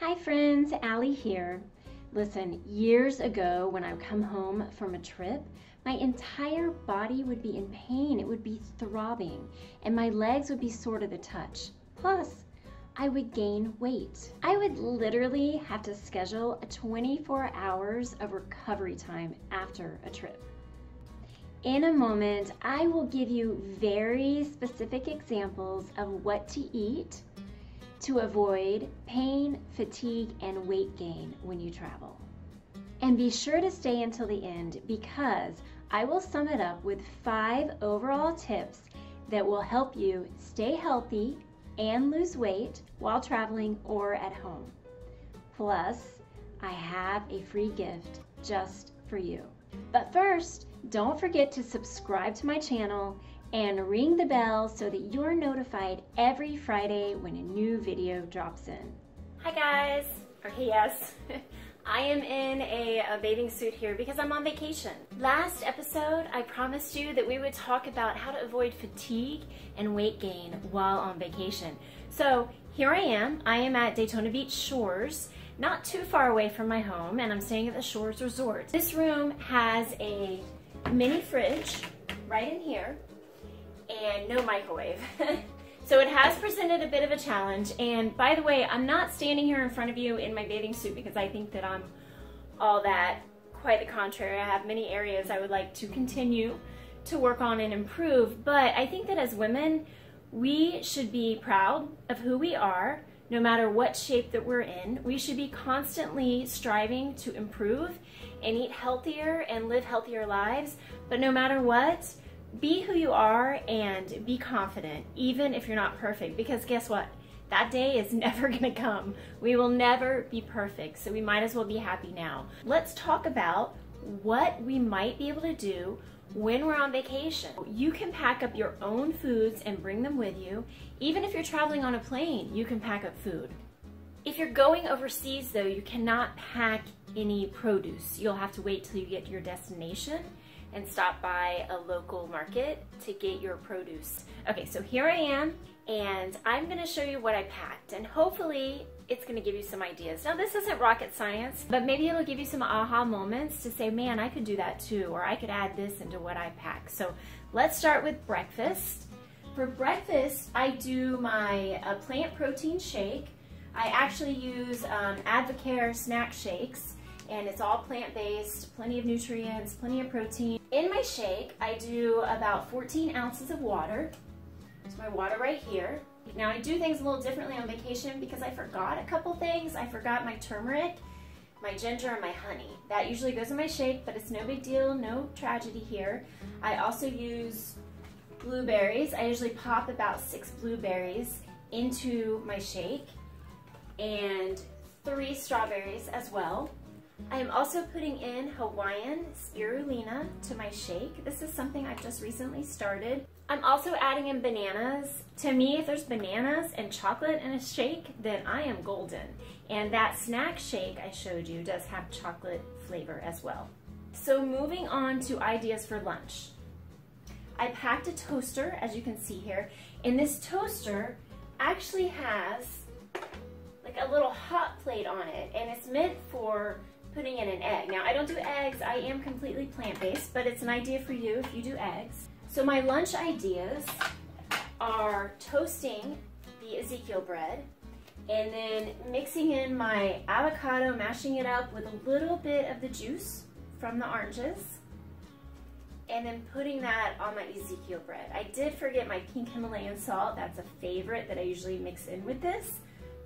Hi friends, Allie here. Listen, years ago when I would come home from a trip, my entire body would be in pain. It would be throbbing and my legs would be sore to the touch. Plus, I would gain weight. I would literally have to schedule 24 hours of recovery time after a trip. In a moment, I will give you very specific examples of what to eat to avoid pain, fatigue, and weight gain when you travel. And be sure to stay until the end because I will sum it up with 5 overall tips that will help you stay healthy and lose weight while traveling or at home. Plus, I have a free gift just for you. But first, don't forget to subscribe to my channel and ring the bell so that you're notified every Friday when a new video drops in. Hi guys, or hey yes. I am in a bathing suit here because I'm on vacation. Last episode, I promised you that we would talk about how to avoid fatigue and weight gain while on vacation. So here I am at Daytona Beach Shores, not too far away from my home, and I'm staying at the Shores Resort. This room has a mini fridge right in here, and no microwave. So it has presented a bit of a challenge, and by the way, I'm not standing here in front of you in my bathing suit because I think that I'm all that. Quite the contrary, I have many areas I would like to continue to work on and improve, but I think that as women, we should be proud of who we are, no matter what shape that we're in. We should be constantly striving to improve and eat healthier and live healthier lives, but no matter what, be who you are and be confident, even if you're not perfect, because guess what? That day is never gonna come. We will never be perfect, so we might as well be happy now. Let's talk about what we might be able to do when we're on vacation. You can pack up your own foods and bring them with you. Even if you're traveling on a plane, you can pack up food. If you're going overseas though, you cannot pack any produce. You'll have to wait till you get to your destination and stop by a local market to get your produce. Okay, so here I am, and I'm gonna show you what I packed, and hopefully it's gonna give you some ideas. Now this isn't rocket science, but maybe it'll give you some aha moments to say, man, I could do that too, or I could add this into what I pack. So let's start with breakfast. For breakfast, I do my plant protein shake. I actually use AdvoCare snack shakes, and it's all plant-based, plenty of nutrients, plenty of protein. In my shake, I do about 14 ounces of water. It's my water right here. Now I do things a little differently on vacation because I forgot a couple things. I forgot my turmeric, my ginger, and my honey. That usually goes in my shake, but it's no big deal, no tragedy here. I also use blueberries. I usually pop about 6 blueberries into my shake and 3 strawberries as well. I am also putting in Hawaiian spirulina to my shake. This is something I've just recently started. I'm also adding in bananas. To me, if there's bananas and chocolate in a shake, then I am golden. And that snack shake I showed you does have chocolate flavor as well. So moving on to ideas for lunch. I packed a toaster, as you can see here, and this toaster actually has like a little hot plate on it, and it's meant for putting in an egg. Now I don't do eggs, I am completely plant-based, but it's an idea for you if you do eggs. So my lunch ideas are toasting the Ezekiel bread and then mixing in my avocado, mashing it up with a little bit of the juice from the oranges, and then putting that on my Ezekiel bread. I did forget my pink Himalayan salt. That's a favorite that I usually mix in with this.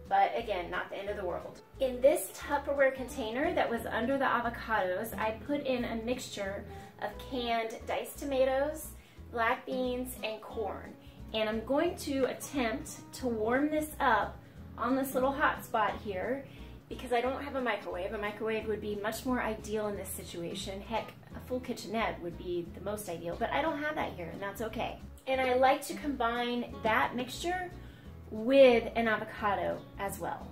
But again, not the end of the world. In this Tupperware container that was under the avocados, I put in a mixture of canned diced tomatoes, black beans, and corn. And I'm going to attempt to warm this up on this little hot spot here because I don't have a microwave. A microwave would be much more ideal in this situation. Heck, a full kitchenette would be the most ideal, but I don't have that here, and that's okay. And I like to combine that mixture with an avocado as well.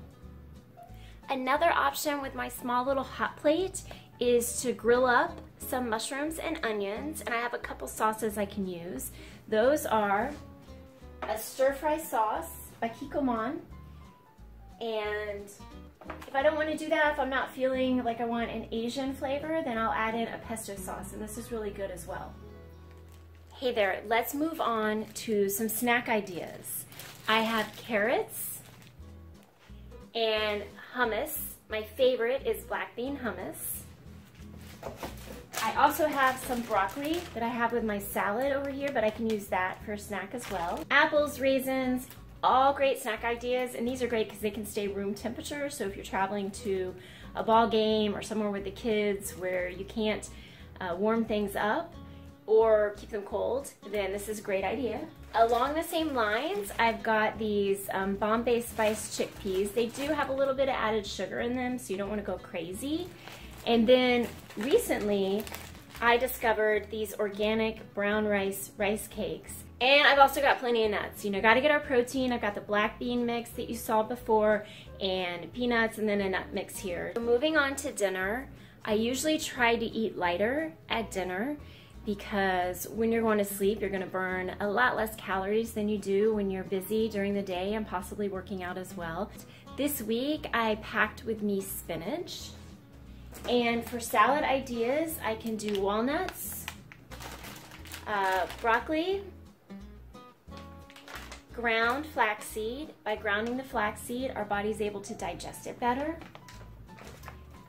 Another option with my small little hot plate is to grill up some mushrooms and onions, and I have a couple sauces I can use. Those are a stir-fry sauce by Kikkoman and If I don't want to do that, if I'm not feeling like I want an Asian flavor, then I'll add in a pesto sauce, and this is really good as well. Hey there, let's move on to some snack ideas. I have carrots and hummus. My favorite is black bean hummus. I also have some broccoli that I have with my salad over here, but I can use that for a snack as well. Apples, raisins, all great snack ideas, and these are great because they can stay room temperature, so if you're traveling to a ball game or somewhere with the kids where you can't warm things up or keep them cold, then this is a great idea. Along the same lines, I've got these Bombay spice chickpeas. They do have a little bit of added sugar in them, so you don't want to go crazy. And then recently, I discovered these organic brown rice cakes. And I've also got plenty of nuts. You know, gotta get our protein. I've got the black bean mix that you saw before, and peanuts, and then a nut mix here. So moving on to dinner, I usually try to eat lighter at dinner because when you're going to sleep, you're gonna burn a lot less calories than you do when you're busy during the day and possibly working out as well. This week, I packed with me spinach. And for salad ideas, I can do walnuts, broccoli, ground flaxseed. By grounding the flaxseed, our body's able to digest it better.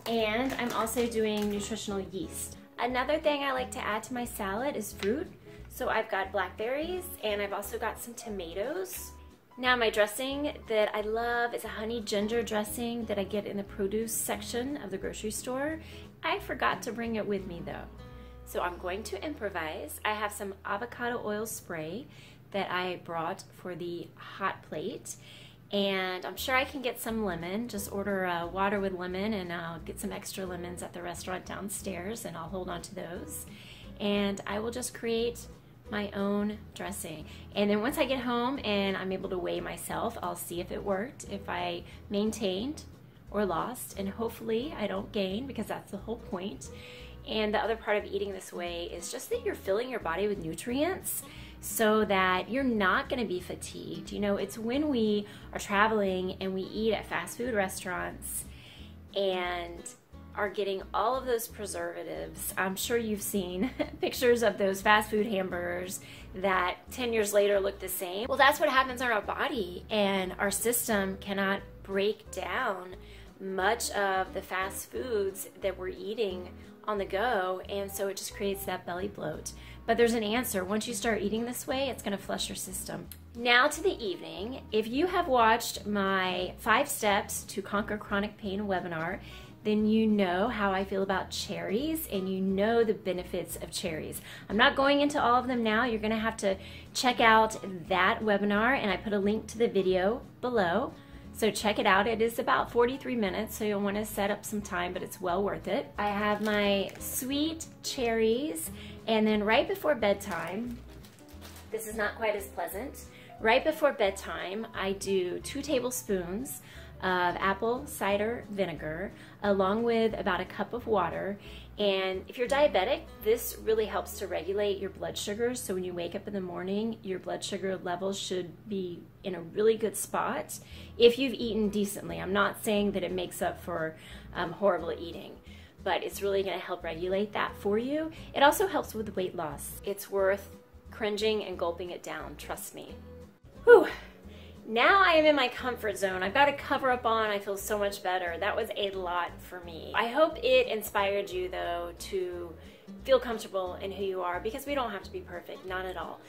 And I'm also doing nutritional yeast. Another thing I like to add to my salad is fruit. So I've got blackberries, and I've also got some tomatoes. Now my dressing that I love is a honey ginger dressing that I get in the produce section of the grocery store. I forgot to bring it with me though, so I'm going to improvise. I have some avocado oil spray that I brought for the hot plate, and I'm sure I can get some lemon. Just order water with lemon, and I'll get some extra lemons at the restaurant downstairs, and I'll hold on to those, and I will just create my own dressing. And then once I get home and I'm able to weigh myself, I'll see if it worked, if I maintained or lost, and hopefully I don't gain, because that's the whole point. And the other part of eating this way is just that you're filling your body with nutrients so that you're not going to be fatigued. You know, it's when we are traveling and we eat at fast food restaurants and are getting all of those preservatives. I'm sure you've seen pictures of those fast food hamburgers that 10 years later look the same. Well, that's what happens in our body, and our system cannot break down much of the fast foods that we're eating on the go, and so it just creates that belly bloat. But there's an answer. Once you start eating this way, it's gonna flush your system. Now to the evening. If you have watched my 5 Steps to Conquer Chronic Pain webinar, then you know how I feel about cherries, and you know the benefits of cherries. I'm not going into all of them now. You're gonna have to check out that webinar, and I put a link to the video below. So check it out. It is about 43 minutes, so you'll wanna set up some time, but it's well worth it. I have my sweet cherries, and then right before bedtime, this is not quite as pleasant, right before bedtime, I do 2 tablespoons of apple cider vinegar along with about a cup of water. And if you're diabetic, this really helps to regulate your blood sugar, so when you wake up in the morning, your blood sugar levels should be in a really good spot if you've eaten decently. I'm not saying that it makes up for horrible eating, but it's really going to help regulate that for you. It also helps with weight loss. It's worth cringing and gulping it down, trust me. Whew. Now I am in my comfort zone. I've got a cover up on. I feel so much better. That was a lot for me. I hope it inspired you though to feel comfortable in who you are, because we don't have to be perfect, not at all.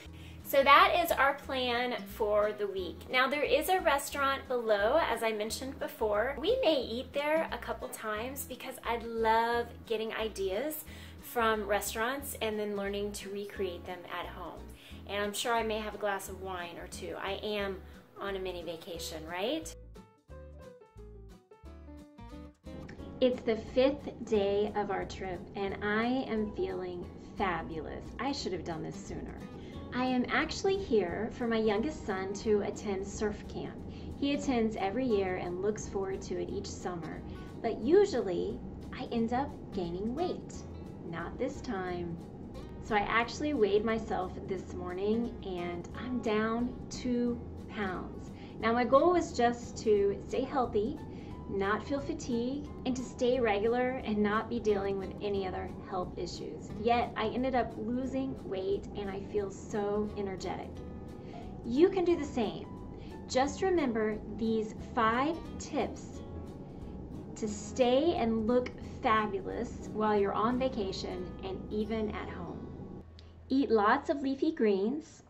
So that is our plan for the week. Now there is a restaurant below, as I mentioned before. We may eat there a couple times because I love getting ideas from restaurants and then learning to recreate them at home. And I'm sure I may have a glass of wine or two. I am on a mini vacation, right? It's the 5th day of our trip, and I am feeling fabulous. I should have done this sooner. I am actually here for my youngest son to attend surf camp. He attends every year and looks forward to it each summer, but usually I end up gaining weight. Not this time. So I actually weighed myself this morning, and I'm down 2 pounds. Now my goal was just to stay healthy, not feel fatigue, and to stay regular and not be dealing with any other health issues. Yet I ended up losing weight and I feel so energetic. You can do the same. Just remember these 5 tips to stay and look fabulous while you're on vacation and even at home. Eat lots of leafy greens.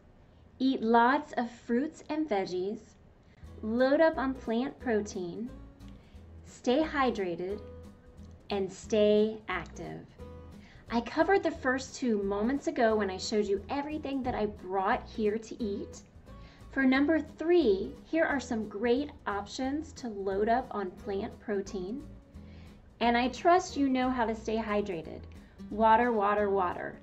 Eat lots of fruits and veggies. Load up on plant protein. Stay hydrated and stay active. I covered the first 2 moments ago when I showed you everything that I brought here to eat. For number 3, here are some great options to load up on plant protein. And I trust you know how to stay hydrated. Water, water, water.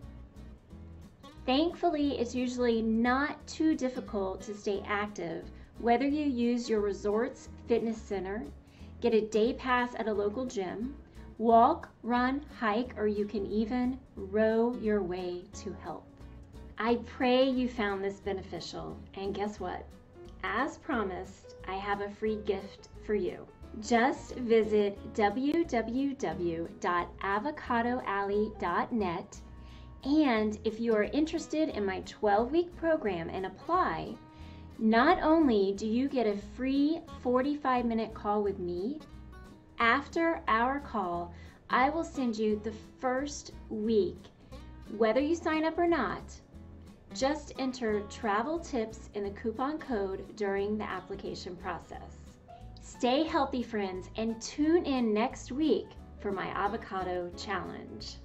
Thankfully, it's usually not too difficult to stay active, whether you use your resort's fitness center, get a day pass at a local gym, walk, run, hike, or you can even row your way to health. I pray you found this beneficial, and guess what? As promised, I have a free gift for you. Just visit www.avocadoalley.net, and if you are interested in my 12-week program and apply, not only do you get a free 45-minute call with me, after our call, I will send you the first week, whether you sign up or not. Just enter travel tips in the coupon code during the application process. Stay healthy, friends, and tune in next week for my avocado challenge.